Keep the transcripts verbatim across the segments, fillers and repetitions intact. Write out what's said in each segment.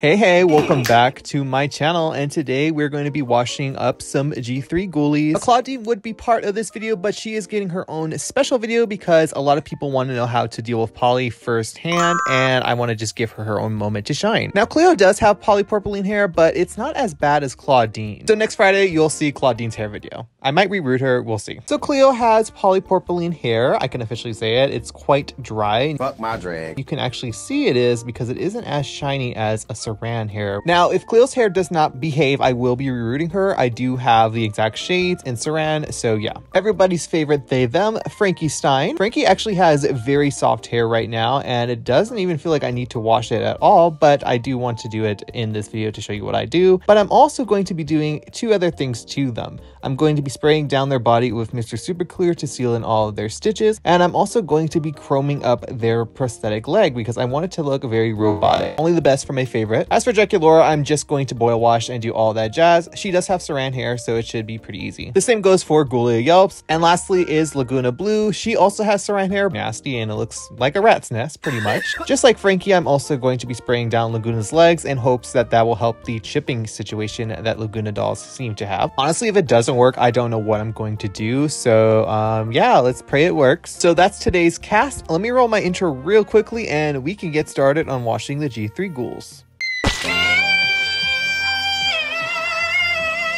Hey, hey, welcome back to my channel, and today we're going to be washing up some G three Ghoulies. A Clawdeen would be part of this video, but she is getting her own special video because a lot of people want to know how to deal with Polly firsthand, and I want to just give her her own moment to shine. Now, Cleo does have polypropylene hair, but it's not as bad as Clawdeen. So next Friday, you'll see Clawdeen's hair video. I might reroute her, we'll see. So Cleo has polypropylene hair. I can officially say it. It's quite dry. Fuck my drag. You can actually see it is because it isn't as shiny as a Saran hair. Now, if Cleo's hair does not behave, I will be rerouting her. I do have the exact shades in Saran, so yeah. Everybody's favorite they, them, Frankie Stein. Frankie actually has very soft hair right now, and it doesn't even feel like I need to wash it at all, but I do want to do it in this video to show you what I do. But I'm also going to be doing two other things to them. I'm going to be spraying down their body with Mister Super Clear to seal in all of their stitches, and I'm also going to be chroming up their prosthetic leg because I want it to look very robotic. Only the best for my favorite. As for Draculaura, I'm just going to boil wash and do all that jazz. She does have Saran hair, so it should be pretty easy. The same goes for Ghoulia Yelps. And lastly is Lagoona Blue. She also has Saran hair. Nasty, and it looks like a rat's nest, pretty much. Just like Frankie, I'm also going to be spraying down Lagoona's legs in hopes that that will help the chipping situation that Lagoona dolls seem to have. Honestly, if it doesn't work, I don't know what I'm going to do. So um, yeah, let's pray it works. So that's today's cast. Let me roll my intro real quickly and we can get started on washing the G three Ghouls.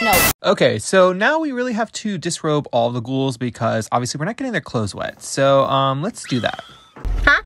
No. Okay, so now we really have to disrobe all the ghouls because obviously we're not getting their clothes wet. So um, let's do that. Huh?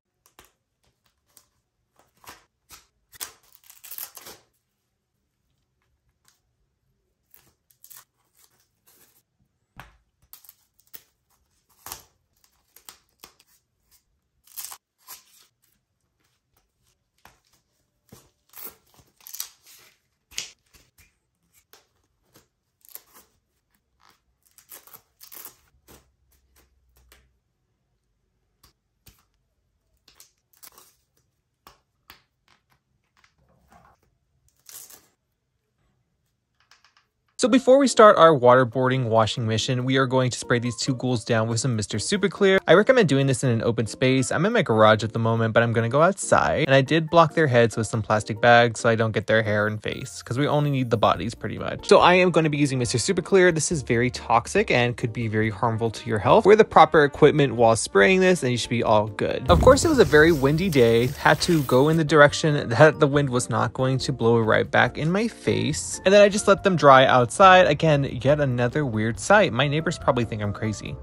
So before we start our waterboarding washing mission, we are going to spray these two ghouls down with some Mister Super Clear. I recommend doing this in an open space. I'm in my garage at the moment, but I'm going to go outside. And I did block their heads with some plastic bags so I don't get their hair and face because we only need the bodies pretty much. So I am going to be using Mister Super Clear. This is very toxic and could be very harmful to your health. Wear the proper equipment while spraying this and you should be all good. Of course, it was a very windy day. Had to go in the direction that the wind was not going to blow right back in my face. And then I just let them dry outside. Outside, again, yet another weird sight. My neighbors probably think I'm crazy.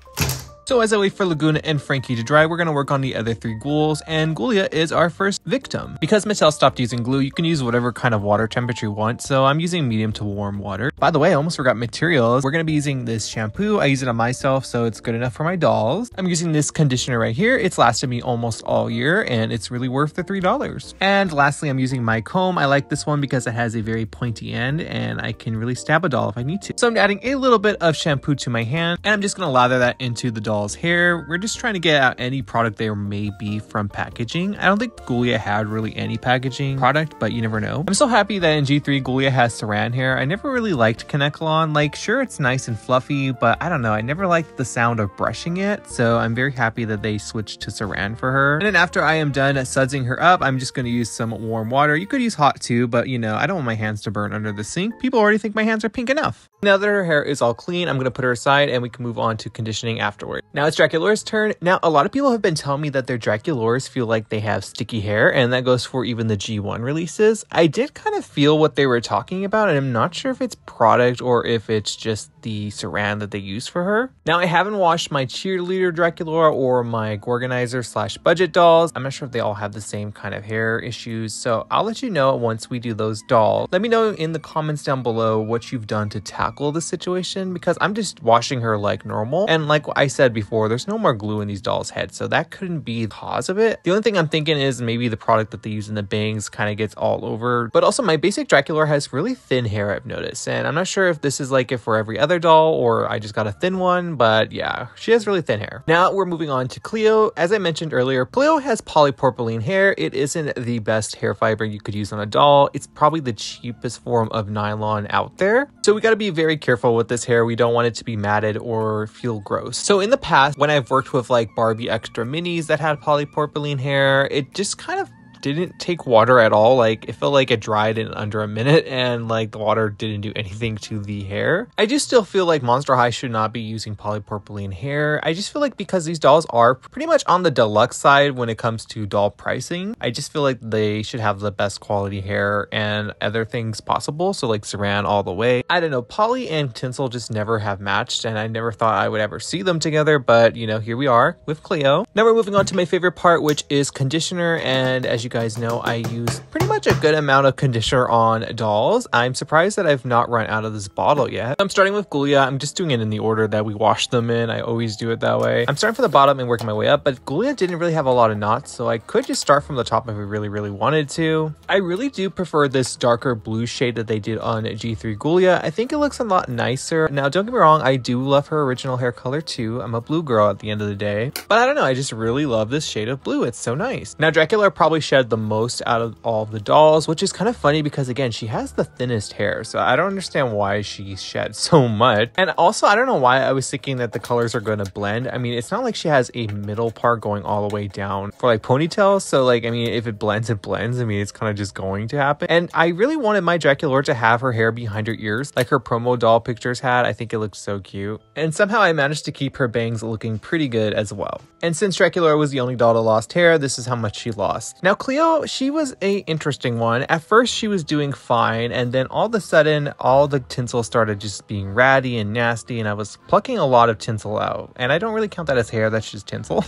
So as I wait for Lagoona and Frankie to dry, we're going to work on the other three ghouls, and Ghoulia is our first victim. Because Mattel stopped using glue, you can use whatever kind of water temperature you want, so I'm using medium to warm water. By the way, I almost forgot materials. We're going to be using this shampoo. I use it on myself, so it's good enough for my dolls. I'm using this conditioner right here. It's lasted me almost all year, and it's really worth the three dollars. And lastly, I'm using my comb. I like this one because it has a very pointy end, and I can really stab a doll if I need to. So I'm adding a little bit of shampoo to my hand, and I'm just going to lather that into the doll. Hair. We're just trying to get out any product there may be from packaging. I don't think Ghoulia had really any packaging product, but you never know. I'm so happy that in G three Ghoulia has Saran hair. I never really liked Kanekalon. Like, sure, it's nice and fluffy, but I don't know. I never liked the sound of brushing it, so I'm very happy that they switched to Saran for her. And then after I am done sudsing her up, I'm just going to use some warm water. You could use hot too, but you know, I don't want my hands to burn under the sink. People already think my hands are pink enough. Now that her hair is all clean, I'm going to put her aside and we can move on to conditioning afterward. Now it's Draculaura's turn. Now, a lot of people have been telling me that their Draculauras feel like they have sticky hair, and that goes for even the G one releases. I did kind of feel what they were talking about, and I'm not sure if it's product or if it's just the Saran that they use for her. Now, I haven't washed my cheerleader Draculaura or my Gorganizer slash budget dolls. I'm not sure if they all have the same kind of hair issues, so I'll let you know once we do those dolls. Let me know in the comments down below what you've done to tackle the situation, because I'm just washing her like normal, and like I said before, Before, there's no more glue in these dolls' heads, so that couldn't be the cause of it. The only thing I'm thinking is maybe the product that they use in the bangs kind of gets all over. But also, my basic Draculaura has really thin hair, I've noticed, and I'm not sure if this is like it for every other doll or I just got a thin one, but yeah, she has really thin hair. Now we're moving on to Cleo. As I mentioned earlier, Cleo has polypropylene hair. It isn't the best hair fiber you could use on a doll. It's probably the cheapest form of nylon out there, so we got to be very careful with this hair. We don't want it to be matted or feel gross. So in the past, when I've worked with like Barbie extra minis that had polypropylene hair, it just kind of didn't take water at all. Like, it felt like it dried in under a minute, and like the water didn't do anything to the hair. I just still feel like Monster High should not be using polypropylene hair. I just feel like because these dolls are pretty much on the deluxe side when it comes to doll pricing, I just feel like they should have the best quality hair and other things possible. So like Saran all the way. I don't know, poly and tinsel just never have matched, and I never thought I would ever see them together, but you know, here we are with Cleo. Now we're moving on to my favorite part, which is conditioner. And as you guys know, I use pretty much a good amount of conditioner on dolls. I'm surprised that I've not run out of this bottle yet. I'm starting with Ghoulia. I'm just doing it in the order that we washed them in. I always do it that way. I'm starting from the bottom and working my way up, but Ghoulia didn't really have a lot of knots, so I could just start from the top if we really, really wanted to. I really do prefer this darker blue shade that they did on G three Ghoulia. I think it looks a lot nicer. Now, don't get me wrong, I do love her original hair color too. I'm a blue girl at the end of the day, but I don't know, I just really love this shade of blue. It's so nice. Now, Draculaura probably shed the most out of all the dolls, which is kind of funny because again, she has the thinnest hair, so I don't understand why she shed so much. And also, I don't know why I was thinking that the colors are going to blend. I mean, it's not like she has a middle part going all the way down for like ponytails, so like, I mean, if it blends, it blends. I mean, it's kind of just going to happen. And I really wanted my Draculaura to have her hair behind her ears like her promo doll pictures had. I think it looked so cute, and somehow I managed to keep her bangs looking pretty good as well. And since Draculaura was the only doll to lost hair, this is how much she lost. Now Cleo, she was a interesting one. At first she was doing fine, and then all of a sudden all the tinsel started just being ratty and nasty, and I was plucking a lot of tinsel out, and I don't really count that as hair, that's just tinsel.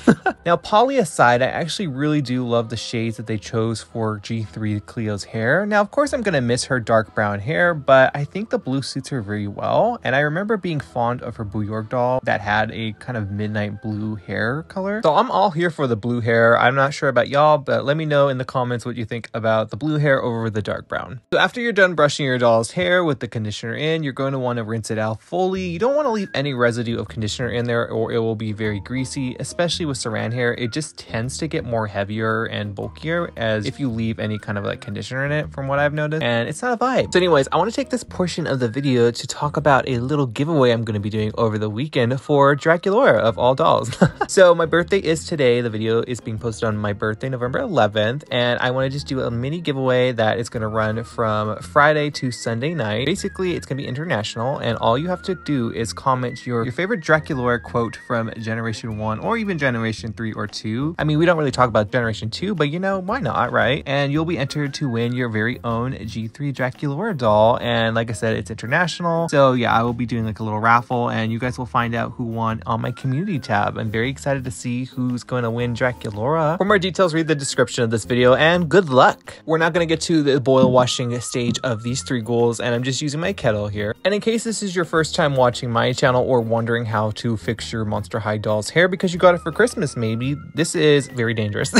Now poly aside, I actually really do love the shades that they chose for G three Cleo's hair. Now of course I'm gonna miss her dark brown hair, but I think the blue suits her very well, and I remember being fond of her Boo York doll that had a kind of midnight blue hair color. So I'm all here for the blue hair. I'm not sure about y'all, but let me know in the comments what you think about the blue hair over the dark brown. So after you're done brushing your doll's hair with the conditioner in, you're going to want to rinse it out fully. You don't want to leave any residue of conditioner in there or it will be very greasy, especially with Saran hair. It just tends to get more heavier and bulkier as if you leave any kind of like conditioner in it, from what I've noticed, and it's not a vibe. So anyways, I want to take this portion of the video to talk about a little giveaway I'm going to be doing over the weekend for Draculaura of all dolls. So my birthday is today. The video is being posted on my birthday, November eleventh, and I want to just do a mini giveaway that is going to run from Friday to Sunday night. Basically, it's going to be international, and all you have to do is comment your, your favorite Draculaura quote from Generation one or even Generation three or two. I mean, we don't really talk about Generation two, but you know, why not, right? And you'll be entered to win your very own G three Draculaura doll, and like I said, it's international. So yeah, I will be doing like a little raffle, and you guys will find out who won on my community tab. I'm very excited to see who's going to win Draculaura. For more details, read the description of this video, and good luck. We're not going to get to the boil washing stage of these three ghouls, and I'm just using my kettle here. And in case this is your first time watching my channel or wondering how to fix your Monster High doll's hair because you got it for Christmas maybe, this is very dangerous.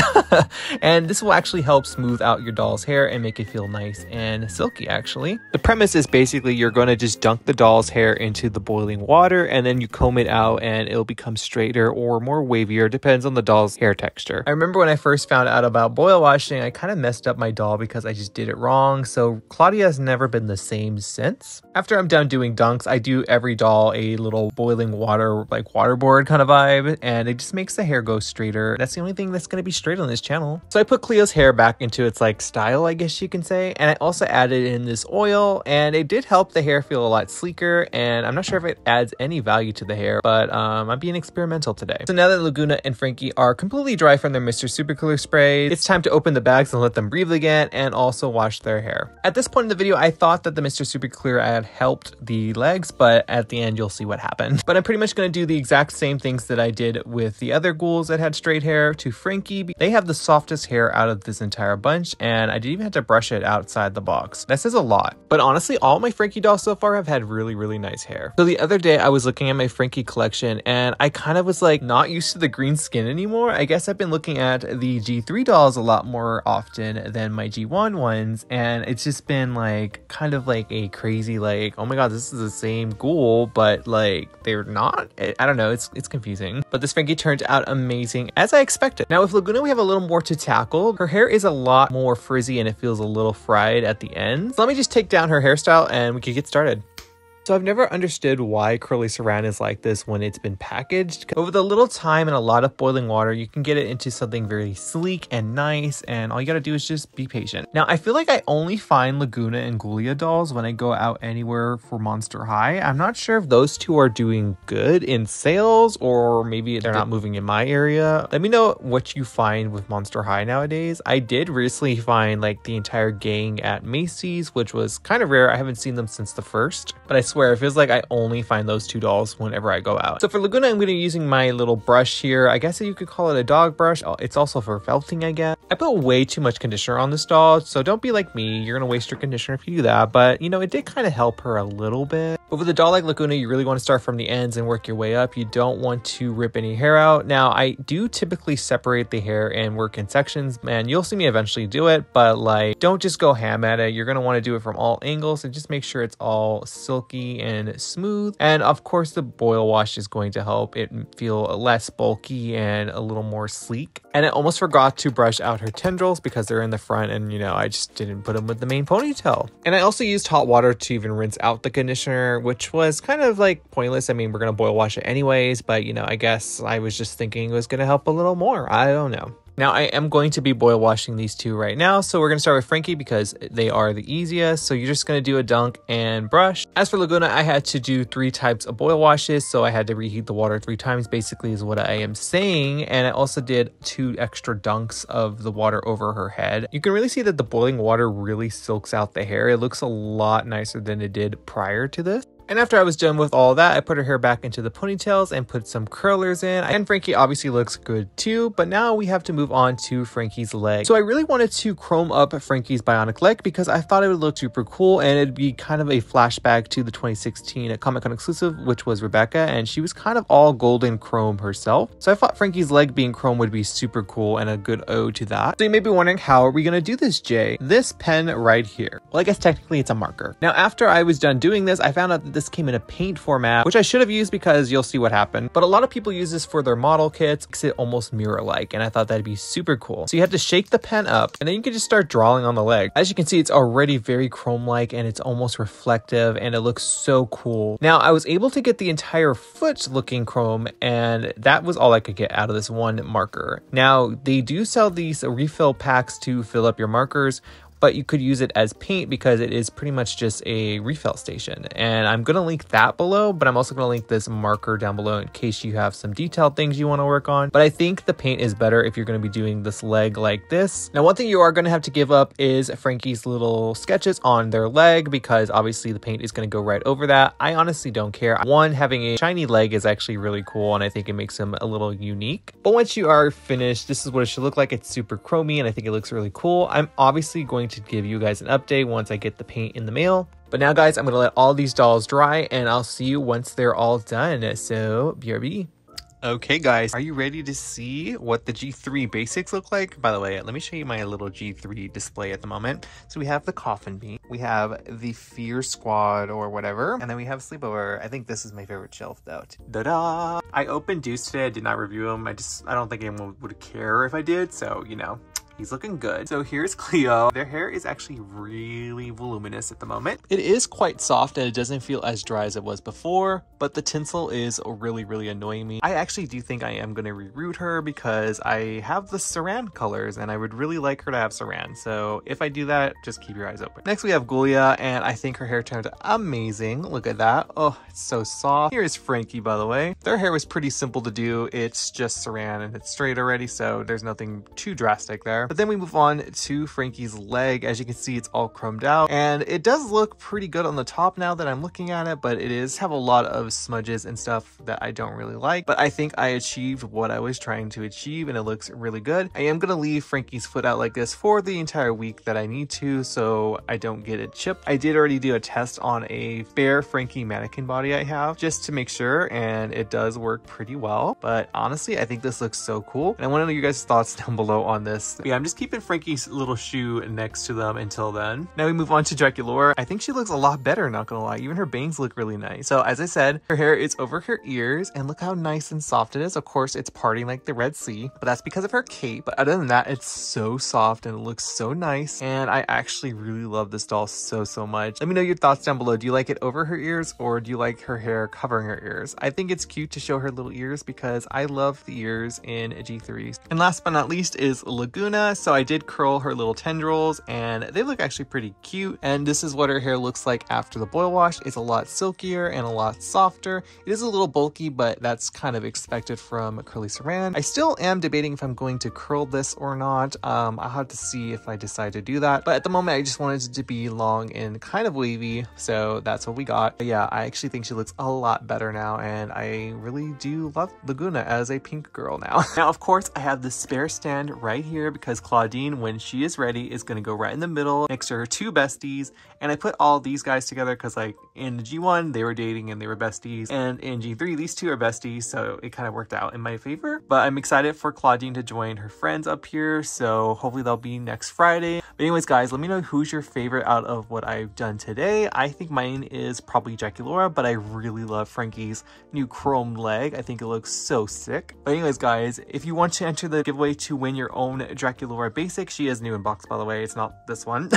And this will actually help smooth out your doll's hair and make it feel nice and silky actually. The premise is basically you're going to just dunk the doll's hair into the boiling water, and then you comb it out and it'll become straighter or more wavier, depends on the doll's hair texture. I remember when I first found out about boil washing, I kind of messed up my doll because I just did it wrong, so Claudia has never been the same since. After I'm done doing dunks, I do every doll a little boiling water, like waterboard kind of vibe, and it just makes the hair go straighter. That's the only thing that's going to be straight on this channel. So I put Cleo's hair back into its like style, I guess you can say, and I also added in this oil, and it did help the hair feel a lot sleeker, and I'm not sure if it adds any value to the hair, but um, I'm being experimental today. So now that Lagoona and Frankie are completely dry from their Mister Super Clear spray, it's time to open the bags and let them breathe again, and also wash their hair. At this point in the video, I thought that the Mister Super Clear ad helped the legs, but at the end you'll see what happened. But I'm pretty much going to do the exact same things that I did with the other ghouls that had straight hair to Frankie. They have the softest hair out of this entire bunch, and I didn't even have to brush it outside the box. That says a lot. But honestly, all my Frankie dolls so far have had really, really nice hair. So the other day I was looking at my Frankie collection, and I kind of was like not used to the green skin anymore. I guess I've been looking at the G three dolls a lot more often than my G one ones, and it's just been like kind of like a crazy like, oh my god, this is the same ghoul but like they're not. I don't know, it's it's confusing. But this Frankie turned out amazing, as I expected. Now with Lagoona we have a little more to tackle. Her hair is a lot more frizzy and it feels a little fried at the end, so let me just take down her hairstyle and we can get started. So I've never understood why curly saran is like this when it's been packaged. Over a little time and a lot of boiling water, you can get it into something very sleek and nice, and all you gotta do is just be patient. Now, I feel like I only find Lagoona and Ghoulia dolls when I go out anywhere for Monster High. I'm not sure if those two are doing good in sales, or maybe they're not moving in my area. Let me know what you find with Monster High nowadays. I did recently find like the entire gang at Macy's, which was kind of rare. I haven't seen them since the first, but I swear Where it feels like I only find those two dolls whenever I go out. So for Lagoona, I'm going to be using my little brush here. I guess you could call it a dog brush. It's also for felting, I guess. I put way too much conditioner on this doll, so don't be like me. You're going to waste your conditioner if you do that, but you know, it did kind of help her a little bit. But with a doll like Lagoona, you really want to start from the ends and work your way up. You don't want to rip any hair out. Now, I do typically separate the hair and work in sections, and you'll see me eventually do it, but like, don't just go ham at it. You're going to want to do it from all angles and just make sure it's all silky and smooth. And of course, the boil wash is going to help it feel less bulky and a little more sleek. And I almost forgot to brush out her tendrils because they're in the front, and you know, I just didn't put them with the main ponytail. And I also used hot water to even rinse out the conditioner, which was kind of like pointless. I mean, we're gonna boil wash it anyways, but you know, I guess I was just thinking it was gonna help a little more. I don't know. Now, I am going to be boil washing these two right now, so we're going to start with Frankie because they are the easiest. So you're just going to do a dunk and brush. As for Lagoona, I had to do three types of boil washes, so I had to reheat the water three times, basically is what I am saying. And I also did two extra dunks of the water over her head. You can really see that the boiling water really silks out the hair. It looks a lot nicer than it did prior to this. And after I was done with all that, I put her hair back into the ponytails and put some curlers in. And Frankie obviously looks good too, but now we have to move on to Frankie's leg. So I really wanted to chrome up Frankie's bionic leg because I thought it would look super cool, and it'd be kind of a flashback to the twenty sixteen Comic-Con exclusive, which was Rebecca, and she was kind of all golden chrome herself. So I thought Frankie's leg being chrome would be super cool and a good ode to that. So you may be wondering, how are we going to do this, Jay? This pen right here. Well, I guess technically it's a marker. Now, after I was done doing this, I found out that this came in a paint format, which I should have used because you'll see what happened. But a lot of people use this for their model kits. It makes it almost mirror-like, and I thought that'd be super cool. So you have to shake the pen up, and then you can just start drawing on the leg. As you can see, it's already very chrome-like, and it's almost reflective, and it looks so cool. Now, I was able to get the entire foot looking chrome, and that was all I could get out of this one marker. Now, they do sell these refill packs to fill up your markers, but you could use it as paint because it is pretty much just a refill station. And I'm going to link that below, but I'm also going to link this marker down below in case you have some detailed things you want to work on. But I think the paint is better if you're going to be doing this leg like this. Now, one thing you are going to have to give up is Frankie's little sketches on their leg because obviously the paint is going to go right over that. I honestly don't care. One, having a shiny leg is actually really cool, and I think it makes them a little unique. But once you are finished, this is what it should look like. It's super chromey, and I think it looks really cool. I'm obviously going to to give you guys an update once I get the paint in the mail. But now, guys, I'm gonna let all these dolls dry, and I'll see you once they're all done. So B R B. Okay, guys, are you ready to see what the G three basics look like? By the way, let me show you my little G three display at the moment. So we have the coffin bean, we have the fear squad or whatever, and then we have sleepover. I think this is my favorite shelf though. Ta-da! I opened Deuce today. I did not review him. I just, I don't think anyone would care if I did. So, you know, he's looking good. So here's Cleo. Their hair is actually really voluminous at the moment. It is quite soft, and it doesn't feel as dry as it was before, but the tinsel is really, really annoying me. I actually do think I am going to reroute her because I have the saran colors, and I would really like her to have saran. So if I do that, just keep your eyes open. Next, we have Ghoulia, and I think her hair turned amazing. Look at that. Oh, it's so soft. Here is Frankie, by the way. Their hair was pretty simple to do. It's just saran, and it's straight already, so there's nothing too drastic there. But then we move on to Frankie's leg. As you can see, it's all chromed out, and it does look pretty good on the top now that I'm looking at it, but it is have a lot of smudges and stuff that I don't really like. But I think I achieved what I was trying to achieve, and it looks really good. I am gonna leave Frankie's foot out like this for the entire week that I need to, so I don't get it chipped. I did already do a test on a bare Frankie mannequin body I have just to make sure, and it does work pretty well. But honestly, I think this looks so cool, and I want to know your guys' thoughts down below on this. We yeah, I'm just keeping Frankie's little shoe next to them until then. Now we move on to Draculaura. I think she looks a lot better, not gonna lie. Even her bangs look really nice. So as I said, her hair is over her ears, and look how nice and soft it is. Of course, it's parting like the Red Sea, but that's because of her cape. But other than that, it's so soft and it looks so nice. And I actually really love this doll so, so much. Let me know your thoughts down below. Do you like it over her ears, or do you like her hair covering her ears? I think it's cute to show her little ears because I love the ears in G three. And last but not least is Lagoona. So I did curl her little tendrils and they look actually pretty cute. And this is what her hair looks like after the boil wash. It's a lot silkier and a lot softer. It is a little bulky, but that's kind of expected from Curly Saran. I still am debating if I'm going to curl this or not. Um, I'll have to see if I decide to do that. But at the moment, I just wanted it to be long and kind of wavy. So that's what we got. But yeah, I actually think she looks a lot better now. And I really do love Lagoona as a pink girl now. Now, of course, I have the spare stand right here because Clawdeen, when she is ready, is going to go right in the middle next to her two besties. And I put all these guys together because, like, in G one, they were dating and they were besties. And in G three, these two are besties. So it kind of worked out in my favor. But I'm excited for Clawdeen to join her friends up here. So hopefully they'll be next Friday. But anyways, guys, let me know who's your favorite out of what I've done today. I think mine is probably Draculaura, but I really love Frankie's new chrome leg. I think it looks so sick. But anyways, guys, if you want to enter the giveaway to win your own Draculaura basic, she is new in box, by the way, it's not this one.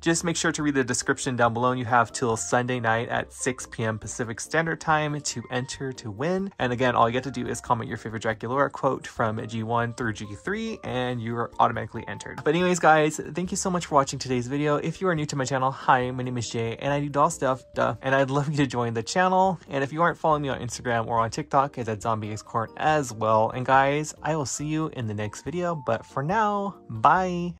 Just make sure to read the description down below. You have till Sunday night at six p m Pacific Standard Time to enter to win. And again, all you have to do is comment your favorite Draculaura quote from G one through G three, and you are automatically entered. But anyways, guys, thank you so much for watching today's video. If you are new to my channel, hi, my name is Jay, and I do doll stuff, duh, and I'd love you to join the channel. And if you aren't following me on Instagram or on TikTok, it's at ZombieXCorn as well. And guys, I will see you in the next video, but for now, bye!